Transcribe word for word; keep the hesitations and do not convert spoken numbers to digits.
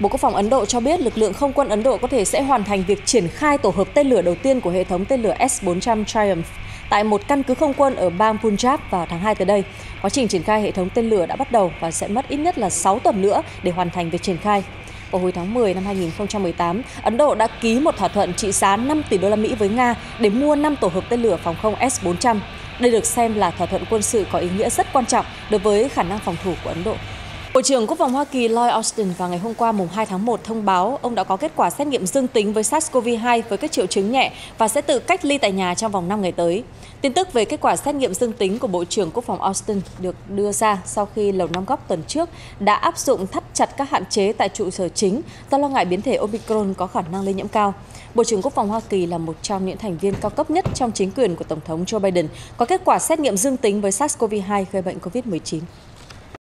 Bộ Quốc phòng Ấn Độ cho biết lực lượng không quân Ấn Độ có thể sẽ hoàn thành việc triển khai tổ hợp tên lửa đầu tiên của hệ thống tên lửa S bốn trăm Triumph tại một căn cứ không quân ở bang Punjab vào tháng hai tới đây. Quá trình triển khai hệ thống tên lửa đã bắt đầu và sẽ mất ít nhất là sáu tuần nữa để hoàn thành việc triển khai. Vào hồi tháng mười năm hai nghìn không trăm mười tám, Ấn Độ đã ký một thỏa thuận trị giá năm tỷ đô la Mỹ với Nga để mua năm tổ hợp tên lửa phòng không S bốn trăm. Đây được xem là thỏa thuận quân sự có ý nghĩa rất quan trọng đối với khả năng phòng thủ của Ấn Độ. Bộ trưởng Quốc phòng Hoa Kỳ Lloyd Austin vào ngày hôm qua mùng hai tháng một thông báo ông đã có kết quả xét nghiệm dương tính với SARS-xê o vê hai với các triệu chứng nhẹ và sẽ tự cách ly tại nhà trong vòng năm ngày tới. Tin tức về kết quả xét nghiệm dương tính của Bộ trưởng Quốc phòng Austin được đưa ra sau khi Lầu Năm Góc tuần trước đã áp dụng thắt chặt các hạn chế tại trụ sở chính do lo ngại biến thể Omicron có khả năng lây nhiễm cao. Bộ trưởng Quốc phòng Hoa Kỳ là một trong những thành viên cao cấp nhất trong chính quyền của Tổng thống Joe Biden có kết quả xét nghiệm dương tính với SARS-xê o vê hai gây bệnh covid mười chín.